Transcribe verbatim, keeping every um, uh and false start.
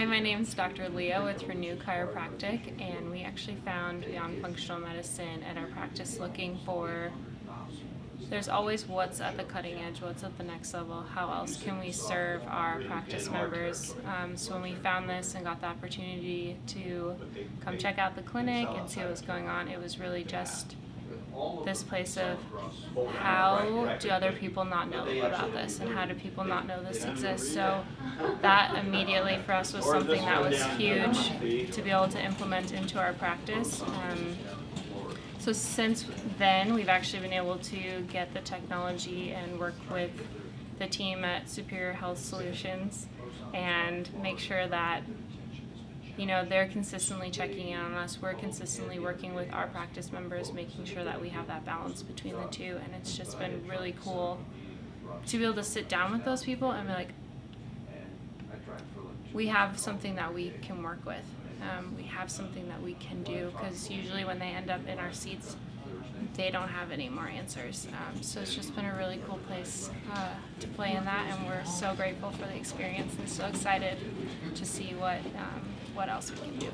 Hi, my name is Doctor Leah with Renew Chiropractic, and we actually found Beyond Functional Medicine at our practice looking for, there's always what's at the cutting edge, what's at the next level, how else can we serve our practice members. Um, so when we found this and got the opportunity to come check out the clinic and see what was going on, it was really just this place of how do other people not know about this and how do people not know this exists. So that immediately for us was something that was huge to be able to implement into our practice. Um, so since then we've actually been able to get the technology and work with the team at Superior Health Solutions and make sure that you know, they're consistently checking in on us, we're consistently working with our practice members, making sure that we have that balance between the two, and it's just been really cool to be able to sit down with those people and be like, we have something that we can work with, um, we have something that we can do, because usually when they end up in our seats, they don't have any more answers. Um, so it's just been a really cool place uh, to play in that, and we're so grateful for the experience and so excited to see what, um, what else we can do.